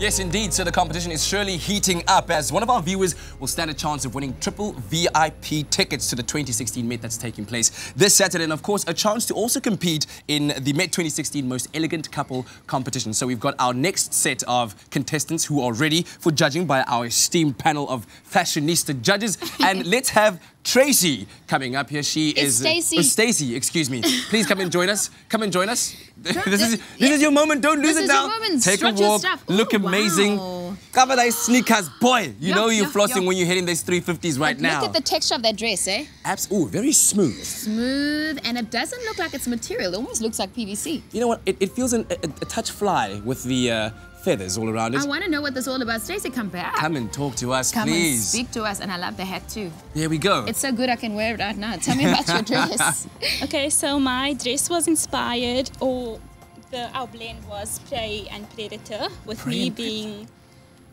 Yes, indeed. So the competition is surely heating up as one of our viewers will stand a chance of winning triple VIP tickets to the 2016 Met that's taking place this Saturday. And of course, a chance to also compete in the Met 2016 Most Elegant Couple competition. So we've got our next set of contestants who are ready for judging by our esteemed panel of fashionista judges. And let's have Tracy coming up here. She is Stacy, excuse me. Please come and join us. Come and join us. This is your moment. Don't lose it now. Take a walk. Ooh, look amazing. Wow. Cover those sneakers, boy. You know you're flossing when you're hitting those 350s right now. Look at the texture of that dress, eh? Absolutely. Very smooth. Smooth, and it doesn't look like it's material. It almost looks like PVC. You know what? It feels a touch fly with the feathers all around it. I want to know what this is all about. Stacey, come back. Come and talk to us, please. Come and speak to us, and I love the hat too. Here we go. It's so good I can wear it right now. Tell me about your dress. Okay, so my dress was inspired, or our blend was prey and predator, with me being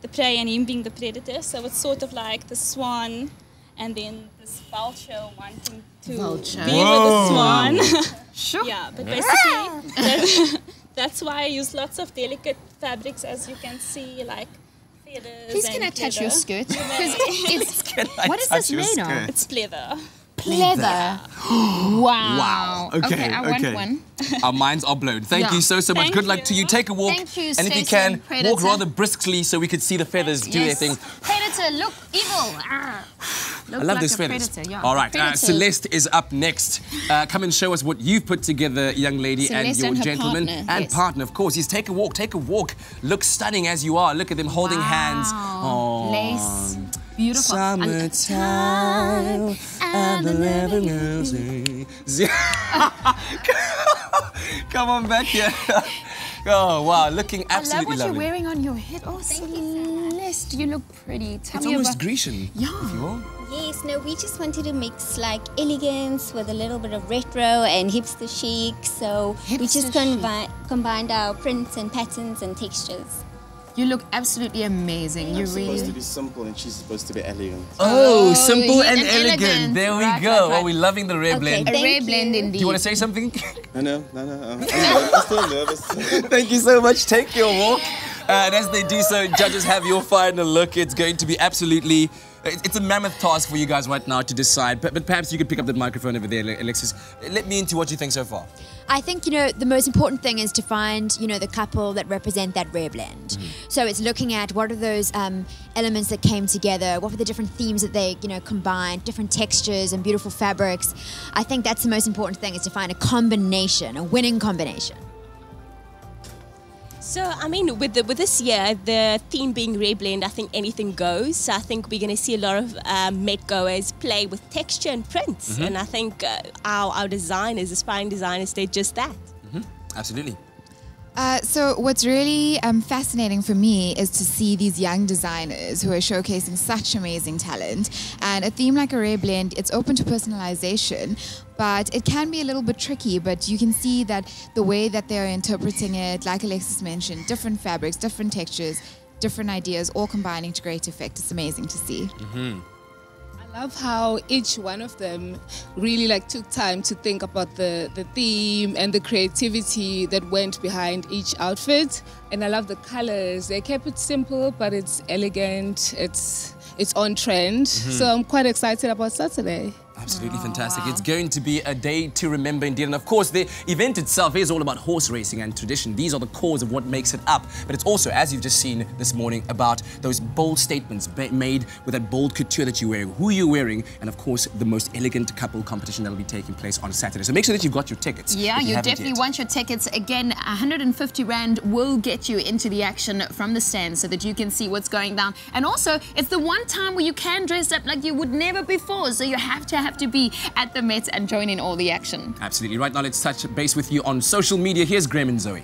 the prey and him being the predator. So it's sort of like the swan and then this vulture wanting to be with the swan. Sure. Yeah, but basically that's why I use lots of delicate fabrics, as you can see, like feathers. Please, can I touch your skirt? What is this made of? It's leather. Leather. Wow. Okay, I want one. Our minds are blown. Thank you so much. Good luck to you. Take a walk. Thank you, and if you can, walk rather briskly so we could see the feathers do their thing. Predator, look evil. I love these feathers. All right, Celeste is up next. Come and show us what you've put together, young lady, and your gentleman. And partner, of course. He's take a walk, take a walk. Look stunning as you are. Look at them holding hands. Oh, lace. Beautiful. Summertime. Come on back here. Oh, wow, looking absolutely lovely. I love what you're wearing on your head. Oh, Celeste, you look pretty. Tell me almost about... Grecian. Yeah. Yes, no, we just wanted to mix like elegance with a little bit of retro and hipster chic. So we just combined our prints and patterns and textures. You look absolutely amazing. You're supposed to be simple and she's supposed to be elegant. Oh, simple and elegant. There we go. Right. Oh, we're loving the rare blend. A rare blend indeed. Do you want to say something? No. I'm still nervous. Thank you so much. Take your walk. And as they do so, judges, have your final look. It's going to be absolutely... It's a mammoth task for you guys right now to decide, but perhaps you could pick up that microphone over there, Alexis. Let me into what you think so far. I think, you know, the most important thing is to find, you know, the couple that represent that rare blend. So it's looking at what are those elements that came together, what were the different themes that they, you know, combined, different textures and beautiful fabrics. I think that's the most important thing, is to find a combination, a winning combination. So, I mean, with this year, the theme being rare blend, I think anything goes. So I think we're going to see a lot of Met goers play with texture and prints. And I think our designers, aspiring designers, did just that. Absolutely. So what's really fascinating for me is to see these young designers who are showcasing such amazing talent. And a theme like a rare blend, it's open to personalization, but it can be a little bit tricky, but you can see that the way that they're interpreting it, like Alexis mentioned, different fabrics, different textures, different ideas, all combining to great effect. It's amazing to see. I love how each one of them really like took time to think about the theme and the creativity that went behind each outfit. And I love the colors. They kept it simple, but it's elegant. It's on trend. So I'm quite excited about Saturday. Absolutely fantastic. Wow. It's going to be a day to remember indeed. And of course, the event itself is all about horse racing and tradition. These are the cores of what makes it up. But it's also, as you've just seen this morning, about those bold statements made with that bold couture that you're wearing, who you're wearing, and of course, the most elegant couple competition that will be taking place on Saturday. So make sure that you've got your tickets. Yeah, you definitely want your tickets. Again, 150 Rand will get you into the action from the stand so that you can see what's going down. And also, it's the one time where you can dress up like you would never before. So you have to be at the Met and join in all the action. Absolutely. Right now, let's touch base with you on social media. Here's Graham and Zoe.